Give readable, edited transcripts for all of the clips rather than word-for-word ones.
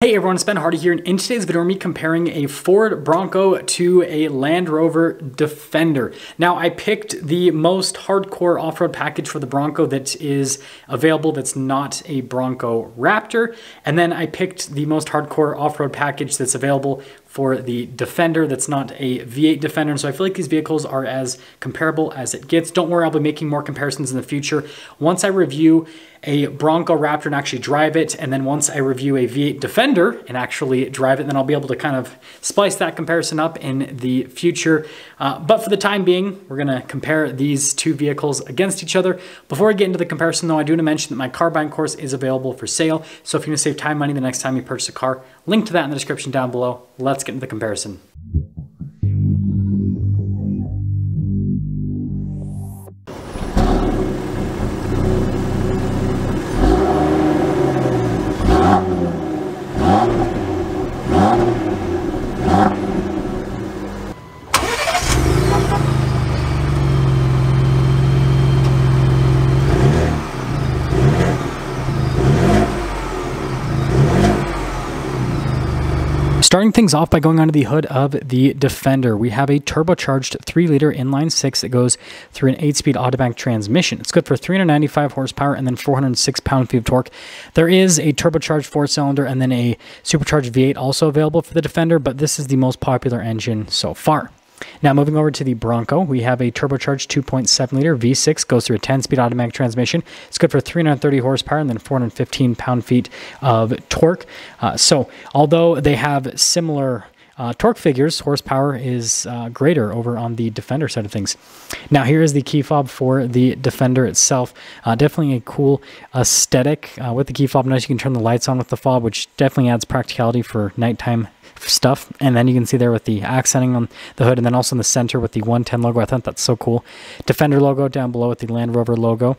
Hey everyone, it's Ben Hardy here, and in today's video, we're going to be comparing a Ford Bronco to a Land Rover Defender. Now, I picked the most hardcore off-road package for the Bronco that is available that's not a Bronco Raptor, and then I picked the most hardcore off-road package that's available for the Defender that's not a V8 Defender. And so I feel like these vehicles are as comparable as it gets. Don't worry, I'll be making more comparisons in the future. Once I review a Bronco Raptor and actually drive it, and then once I review a V8 Defender and actually drive it, then I'll be able to kind of splice that comparison up in the future. But for the time being, we're gonna compare these two vehicles against each other. Before I get into the comparison though, I do wanna mention that my car buying course is available for sale. So if you're gonna save time and money the next time you purchase a car, link to that in the description down below. Let's get into the comparison. Starting things off by going under the hood of the Defender, we have a turbocharged 3-liter inline-6 that goes through an 8-speed automatic transmission. It's good for 395 horsepower and then 406 pound-feet of torque. There is a turbocharged 4-cylinder and then a supercharged V8 also available for the Defender, but this is the most popular engine so far. Now moving over to the Bronco, we have a turbocharged 2.7-liter V6, goes through a 10-speed automatic transmission. It's good for 330 horsepower and then 415 pound-feet of torque. So although they have similar torque figures, horsepower is greater over on the Defender side of things. Now here is the key fob for the Defender itself. Definitely a cool aesthetic with the key fob. Nice, you can turn the lights on with the fob, which definitely adds practicality for nighttime stuff. And then you can see there with the accenting on the hood and then also in the center with the 110 logo. I thought that's so cool. Defender logo down below with the Land Rover logo.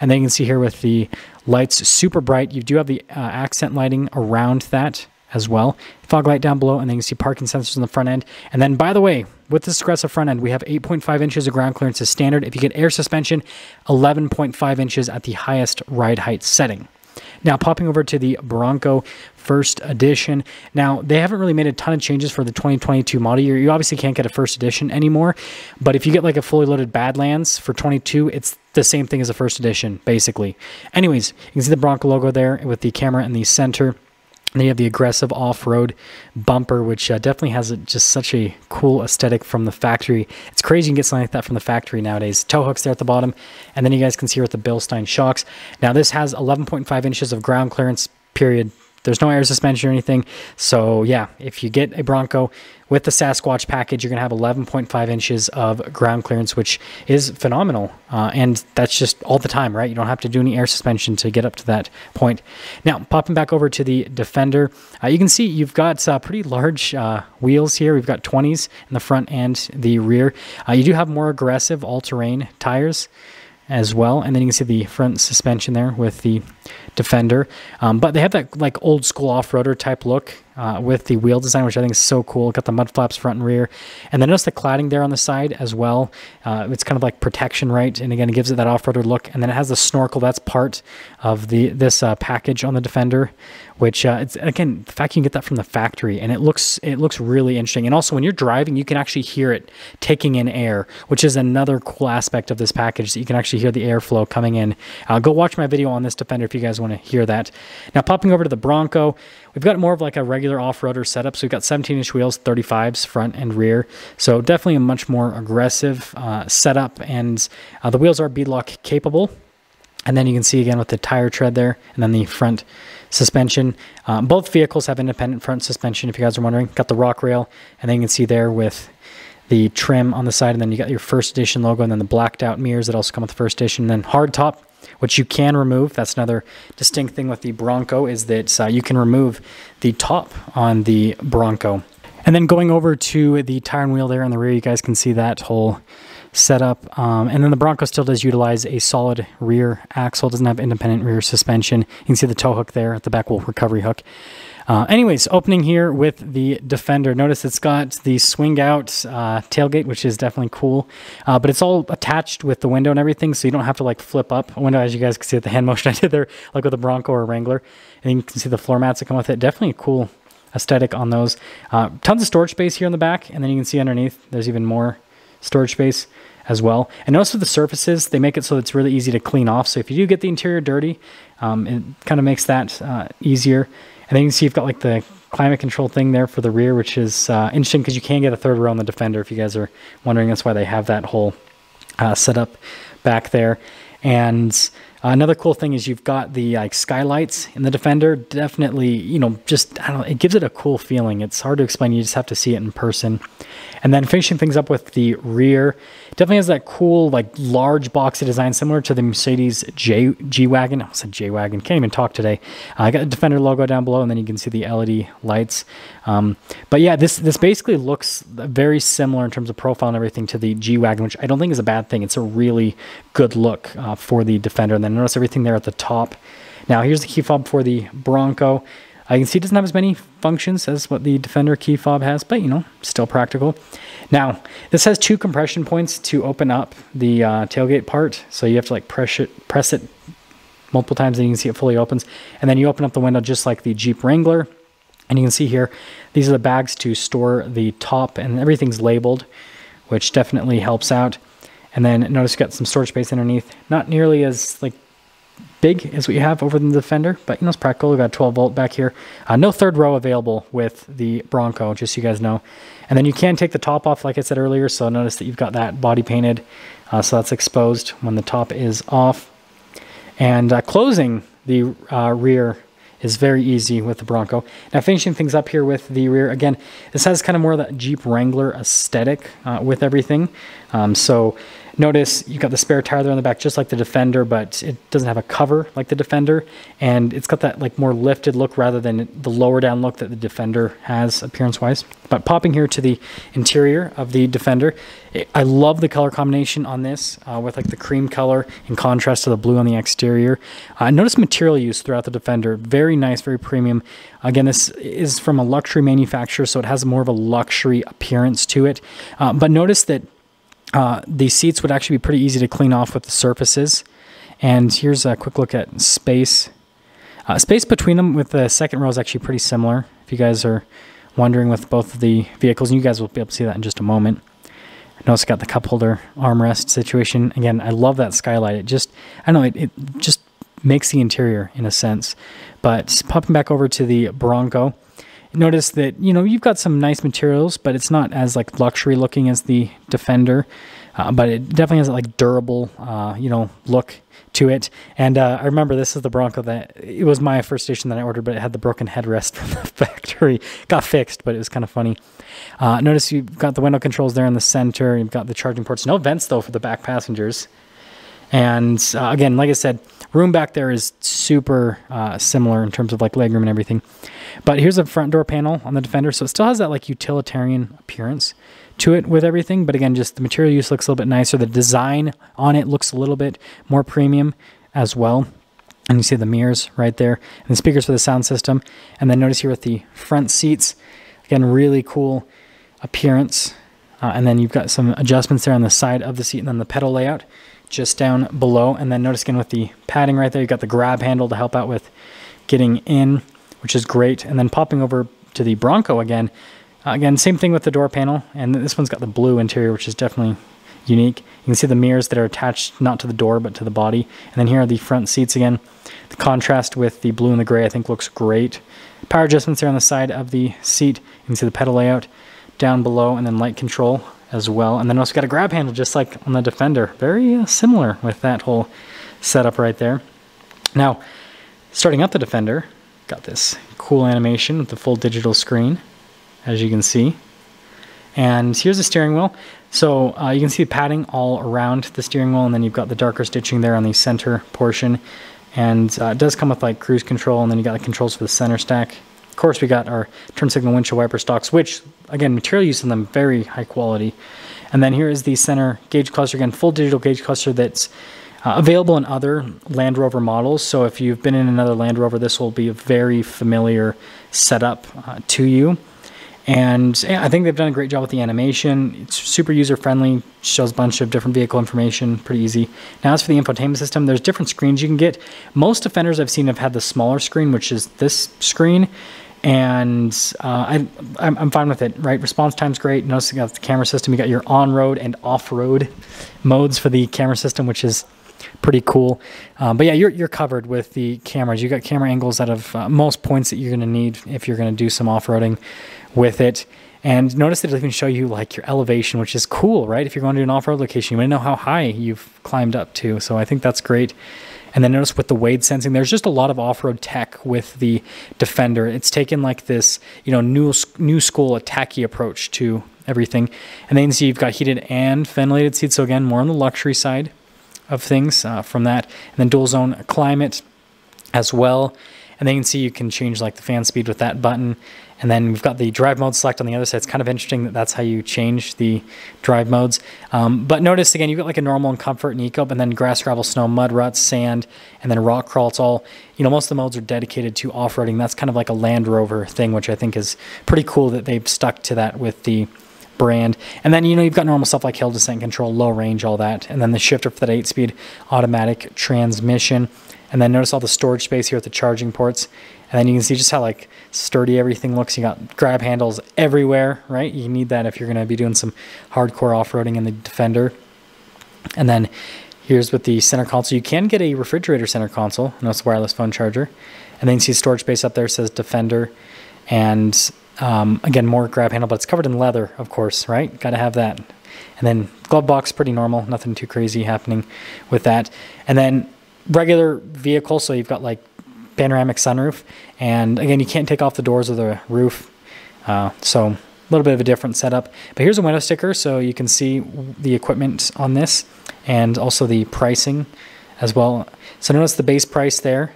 And then you can see here with the lights, super bright. You do have the accent lighting around that as well. Fog light down below, and then you can see parking sensors on the front end. And then, by the way, with this aggressive front end, we have 8.5 inches of ground clearance as standard. If you get air suspension, 11.5 inches at the highest ride height setting. Now popping over to the Bronco First Edition. Now they haven't really made a ton of changes for the 2022 model year. You obviously can't get a First Edition anymore, but if you get like a fully loaded Badlands for 22, it's the same thing as a First Edition basically. Anyways, you can see the Bronco logo there with the camera in the center. And you have the aggressive off-road bumper, which definitely has just such a cool aesthetic from the factory. It's crazy you can get something like that from the factory nowadays. Tow hooks there at the bottom, and then you guys can see with the Bilstein shocks. Now this has 11.5 inches of ground clearance, period. There's no air suspension or anything. So yeah, if you get a Bronco with the Sasquatch package, you're going to have 11.5 inches of ground clearance, which is phenomenal. And that's just all the time, right? You don't have to do any air suspension to get up to that point. Now, popping back over to the Defender, you can see you've got pretty large wheels here. We've got 20s in the front and the rear. You do have more aggressive all-terrain tires as well, and then you can see the front suspension there with the Defender, but they have that like old school off-roader type look with the wheel design, which I think is so cool. Got the mud flaps front and rear, and then notice the cladding there on the side as well. It's kind of like protection, right? And again, it gives it that off-roader look, and then it has the snorkel. That's part of this package on the Defender, which it's, again, the fact you can get that from the factory, and it looks really interesting. And also when you're driving, you can actually hear it taking in air, which is another cool aspect of this package, that you can actually hear the airflow coming in. Go watch my video on this Defender if you guys want to hear that. Now popping over to the Bronco, we've got more of like a regular off-roader setup. So we've got 17-inch wheels, 35s front and rear. So definitely a much more aggressive setup, and the wheels are beadlock capable. And then you can see again with the tire tread there and then the front suspension. Both vehicles have independent front suspension, if you guys are wondering. Got the rock rail, and then you can see there with the trim on the side, and then you got your First Edition logo, and then the blacked out mirrors that also come with the First Edition, and then hard top, which you can remove. That's another distinct thing with the Bronco, is that you can remove the top on the Bronco. And then going over to the tire and wheel there in the rear, you guys can see that whole setup. And then the Bronco still does utilize a solid rear axle, doesn't have independent rear suspension. You can see the tow hook there at the back, well, recovery hook. Anyways, opening here with the Defender. Notice it's got the swing out tailgate, which is definitely cool, but it's all attached with the window and everything, so you don't have to like flip up a window, as you guys can see with the hand motion I did there, like with a Bronco or a Wrangler. And you can see the floor mats that come with it. Definitely a cool aesthetic on those. Tons of storage space here in the back, and then you can see underneath there's even more storage space as well. And notice with the surfaces, they make it so it's really easy to clean off. So if you do get the interior dirty, it kind of makes that easier. And then you can see you've got like the climate control thing there for the rear, which is interesting because you can get a third row on the Defender if you guys are wondering. That's why they have that whole setup back there. And another cool thing is you've got the like skylights in the Defender. Definitely, you know, just, I don't know, it gives it a cool feeling. It's hard to explain. You just have to see it in person. And then finishing things up with the rear. Definitely has that cool, like, large boxy design similar to the Mercedes G Wagon. I said J Wagon. Can't even talk today. I got the Defender logo down below, and then you can see the LED lights. But yeah, this basically looks very similar in terms of profile and everything to the G Wagon, which I don't think is a bad thing. It's a really good look for the Defender. And then notice everything there at the top. Now here's the key fob for the Bronco. You can see it doesn't have as many functions as what the Defender key fob has, but you know, still practical. Now, this has two compression points to open up the tailgate part. So you have to like press it multiple times, and you can see it fully opens. And then you open up the window just like the Jeep Wrangler. And you can see here, these are the bags to store the top, and everything's labeled, which definitely helps out. And then notice you got some storage space underneath. Not nearly as like big as what you have over the Defender, but you know, it's practical. We've got 12 volt back here. No third row available with the Bronco, just so you guys know. And then you can take the top off, like I said earlier. So notice that you've got that body painted. So that's exposed when the top is off. And closing the rear is very easy with the Bronco. Now finishing things up here with the rear. Again, this has kind of more of that Jeep Wrangler aesthetic with everything. So notice you've got the spare tire there on the back, just like the Defender, but it doesn't have a cover like the Defender. And it's got that like more lifted look rather than the lower down look that the Defender has appearance-wise. But popping here to the interior of the Defender, I love the color combination on this with like the cream color in contrast to the blue on the exterior. Notice material use throughout the Defender. Very nice, very premium. Again, this is from a luxury manufacturer, so it has more of a luxury appearance to it. But notice that the seats would actually be pretty easy to clean off with the surfaces. And here's a quick look at space. Space between them with the second row is actually pretty similar, if you guys are wondering, with both of the vehicles. And you guys will be able to see that in just a moment. Notice it's got the cup holder armrest situation. Again, I love that skylight. It just, I don't know, it just makes the interior in a sense. But popping back over to the Bronco, notice that, you know, you've got some nice materials, but it's not as like luxury looking as the Defender, but it definitely has a like durable, you know, look to it. And I remember this is the Bronco that, it was my First Edition that I ordered, but it had the broken headrest from the factory. Got fixed, but it was kind of funny. Notice you've got the window controls there in the center. You've got the charging ports. No vents though for the back passengers. And again, like I said, room back there is super similar in terms of like legroom and everything. But here's a front door panel on the Defender. So it still has that like utilitarian appearance to it with everything. But again, just the material use looks a little bit nicer. The design on it looks a little bit more premium as well. And you see the mirrors right there and the speakers for the sound system. And then notice here with the front seats, again, really cool appearance. And then you've got some adjustments there on the side of the seat, and then the pedal layout just down below. And then notice again with the padding right there, you've got the grab handle to help out with getting in, which is great. And then popping over to the Bronco again, same thing with the door panel. And this one's got the blue interior, which is definitely unique. You can see the mirrors that are attached not to the door, but to the body. And then here are the front seats again. The contrast with the blue and the gray, I think, looks great. Power adjustments there on the side of the seat. You can see the pedal layout down below, and then light control as well. And then also got a grab handle just like on the Defender. Very similar with that whole setup right there. Now, starting up the Defender, got this cool animation with the full digital screen, as you can see. And here's the steering wheel. So you can see the padding all around the steering wheel, and then you've got the darker stitching there on the center portion. And it does come with like cruise control, and then you got the controls for the center stack. Of course, we got our turn signal windshield wiper stalks, which, again, material use in them, very high quality. And then here is the center gauge cluster. Again, full digital gauge cluster that's Available in other Land Rover models, so if you've been in another Land Rover, this will be a very familiar setup to you. And I think they've done a great job with the animation. It's super user-friendly, shows a bunch of different vehicle information, pretty easy. Now as for the infotainment system, there's different screens you can get. Most Defenders I've seen have had the smaller screen, which is this screen, and I'm fine with it, right? Response time's great. Notice you got the camera system. You got your on-road and off-road modes for the camera system, which is pretty cool. But yeah, you're covered with the cameras. You got camera angles out of most points that you're going to need if you're going to do some off-roading with it. And notice that it'll even show you like your elevation, which is cool, right? If you're going to an off-road location, you want to know how high you've climbed up to. So I think that's great. And then notice with the wade sensing, there's just a lot of off-road tech with the Defender. It's taken like this, you know, new school attacky approach to everything. And then you can see you've got heated and ventilated seats. So again, more on the luxury side of things from that, and then dual zone climate as well. And then you can see you can change like the fan speed with that button. And then we've got the drive mode select on the other side. It's kind of interesting that that's how you change the drive modes. But notice again, you've got like a normal and comfort and eco, and then grass, gravel, snow, mud, ruts, sand, and then rock crawl. It's all, you know, most of the modes are dedicated to off-roading. That's kind of like a Land Rover thing, which I think is pretty cool that they've stuck to that with the brand. And then, you know, you've got normal stuff like hill descent control, low range, all that. And then the shifter for that 8-speed automatic transmission. And then notice all the storage space here with the charging ports. And then you can see just how like sturdy everything looks. You got grab handles everywhere, right? You need that if you're going to be doing some hardcore off-roading in the Defender. And then here's with the center console. You can get a refrigerator center console. Notice wireless phone charger. And then you see storage space up there, says Defender. And again, more grab handle, but it's covered in leather, of course, right? Got to have that. And then glove box, pretty normal. Nothing too crazy happening with that. And then regular vehicle, so you've got like panoramic sunroof. And again, you can't take off the doors or the roof. So a little bit of a different setup. But here's a window sticker, so you can see the equipment on this and also the pricing as well. So notice the base price there,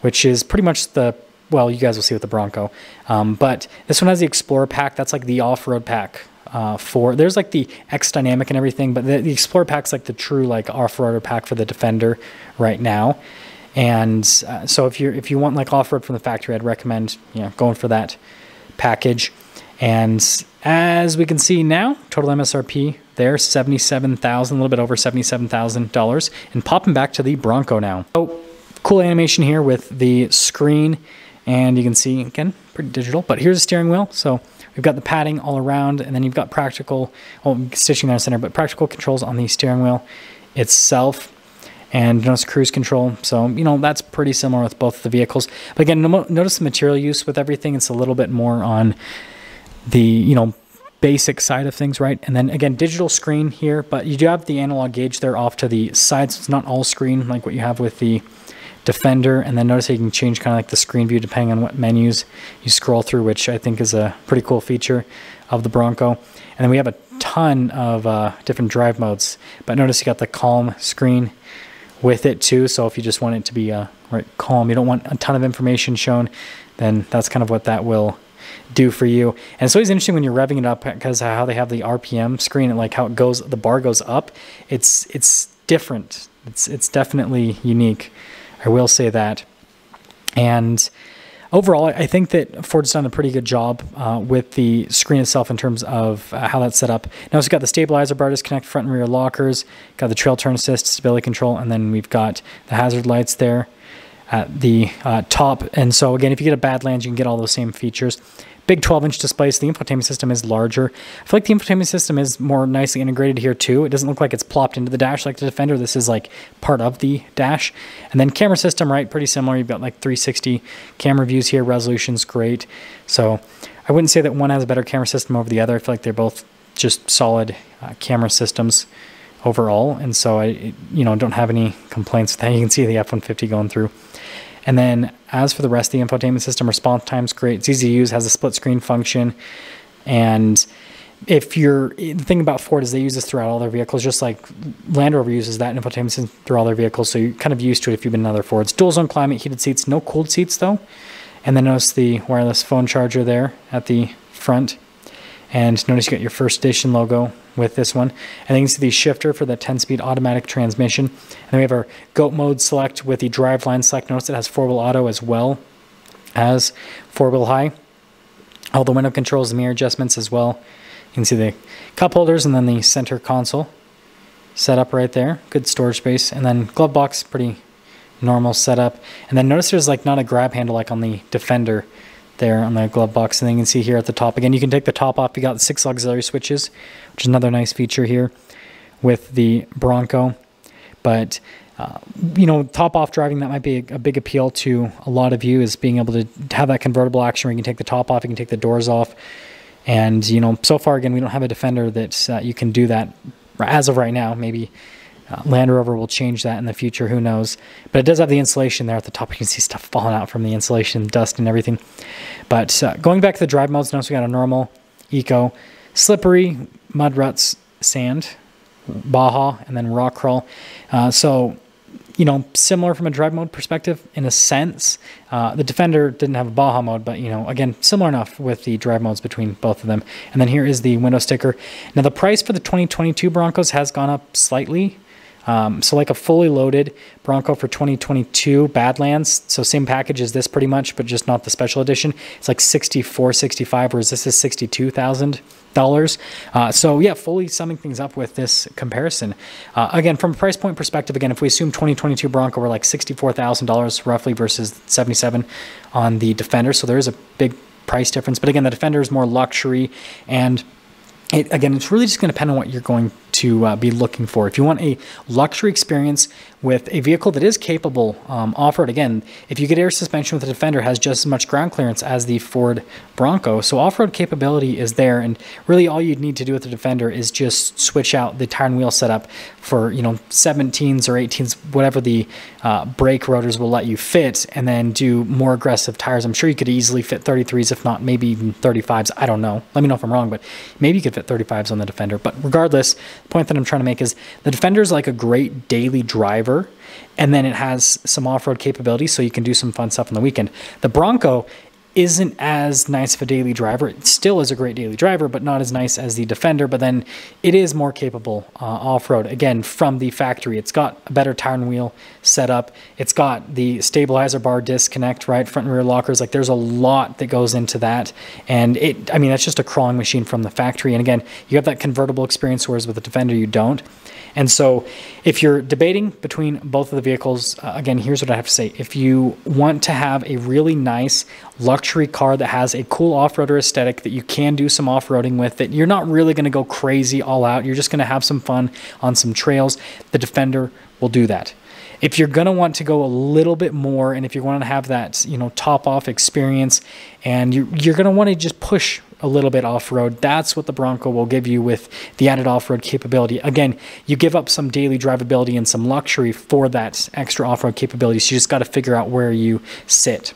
which is pretty much the, well, you guys will see with the Bronco. But this one has the Explorer pack. That's like the off-road pack for, there's like the X Dynamic and everything, but the Explorer pack's like the true like off-roader pack for the Defender right now. And so if you want like off-road from the factory, I'd recommend, you know, going for that package. And as we can see now, total MSRP there, $77,000, a little bit over $77,000. And popping back to the Bronco now. Oh, cool animation here with the screen. And you can see, again, pretty digital, but here's a steering wheel. So we've got the padding all around, and then you've got practical, well, stitching down center, but practical controls on the steering wheel itself. And notice cruise control. So, you know, that's pretty similar with both the vehicles. But again, notice the material use with everything. It's a little bit more on the, you know, basic side of things, right? And then again, digital screen here, but you do have the analog gauge there off to the side. So it's not all screen like what you have with the Defender. And then notice how you can change kind of like the screen view depending on what menus you scroll through, which I think is a pretty cool feature of the Bronco. And then we have a ton of different drive modes, but notice you got the calm screen with it too. So if you just want it to be right, calm, you don't want a ton of information shown, then that's kind of what that will do for you. And it's always interesting when you're revving it up because how they have the RPM screen and like how it goes, the bar goes up. It's different. It's definitely unique. I will say that. And overall, I think that Ford's done a pretty good job with the screen itself in terms of how that's set up. Now it's got the stabilizer bar disconnect, front and rear lockers, got the trail turn assist, stability control, and then we've got the hazard lights there at the top. And so again, if you get a Badlands, you can get all those same features. Big 12-inch displays. The infotainment system is larger. I feel like the infotainment system is more nicely integrated here too. It doesn't look like it's plopped into the dash like the Defender. This is like part of the dash. And then camera system, right? Pretty similar. You've got like 360 camera views here. Resolution's great. So I wouldn't say that one has a better camera system over the other. I feel like they're both just solid camera systems overall. And so I, you know, don't have any complaints with that. You can see the F-150 going through. And then as for the rest of the infotainment system, response time's great. It's easy to use, has a split screen function. And if you're, the thing about Ford is they use this throughout all their vehicles, just like Land Rover uses that infotainment system through all their vehicles. So you're kind of used to it if you've been in other Fords. Dual zone climate, heated seats, no cooled seats though. And then notice the wireless phone charger there at the front. And notice you got your First Edition logo with this one. And then you can see the shifter for the 10-speed automatic transmission. And then we have our goat mode select with the driveline select. Notice it has four-wheel auto as well as four-wheel high. All the window controls, the mirror adjustments as well. You can see the cup holders and then the center console set up right there. Good storage space. And then glove box, pretty normal setup. And then notice there's like not a grab handle like on the Defender there on the glove box. And then you can see here at the top, again, you can take the top off. You got the 6 auxiliary switches, which is another nice feature here with the Bronco. But, you know, top off driving, that might be a big appeal to a lot of you, is being able to have that convertible action where you can take the top off, you can take the doors off. And, you know, so far, again, we don't have a Defender that you can do that as of right now. Maybe Land Rover will change that in the future, who knows. But it does have the insulation there at the top. You can see stuff falling out from the insulation, dust and everything. But going back to the drive modes, notice we got a normal, eco, slippery, mud ruts, sand, Baja, and then rock crawl. So, you know, similar from a drive mode perspective in a sense. The Defender didn't have a Baja mode, but, you know, again, similar enough with the drive modes between both of them. And then here is the window sticker. Now, the price for the 2022 Broncos has gone up slightly. So like a fully loaded Bronco for 2022 Badlands, so same package as this pretty much, but just not the special edition. It's like $64,650, whereas this is $62,000. So yeah, fully summing things up with this comparison. Again, from a price point perspective, again, if we assume 2022 Bronco were like $64,000 roughly versus $77,000 on the Defender, so there is a big price difference. But again, the Defender is more luxury, and it's really just going to depend on what you're going to be looking for. If you want a luxury experience with a vehicle that is capable off-road, again, if you get air suspension with the Defender, it has just as much ground clearance as the Ford Bronco. So off-road capability is there, and really all you'd need to do with the Defender is just switch out the tire and wheel setup for, you know, 17s or 18s, whatever the brake rotors will let you fit, and then do more aggressive tires. I'm sure you could easily fit 33s, if not maybe even 35s. I don't know. Let me know if I'm wrong, but maybe you could fit 35s on the Defender. But regardless, the point that I'm trying to make is the Defender is like a great daily driver, and then it has some off-road capability, so you can do some fun stuff on the weekend. The Bronco isn't as nice of a daily driver. It still is a great daily driver, but not as nice as the Defender, but then it is more capable off-road. Again, from the factory, it's got a better tire and wheel setup. It's got the stabilizer bar disconnect, right? Front and rear lockers. Like, there's a lot that goes into that. And I mean, that's just a crawling machine from the factory. And again, you have that convertible experience, whereas with the Defender, you don't. And so if you're debating between both of the vehicles, again, here's what I have to say. If you want to have a really nice luxury car that has a cool off-roader aesthetic that you can do some off-roading with, that you're not really going to go crazy all out, you're just going to have some fun on some trails, the Defender will do that. If you're going to want to go a little bit more, and if you want to have that, you know, top-off experience, and you're going to want to just push a little bit off-road, that's what the Bronco will give you with the added off-road capability. Again, you give up some daily drivability and some luxury for that extra off-road capability, so you just got to figure out where you sit.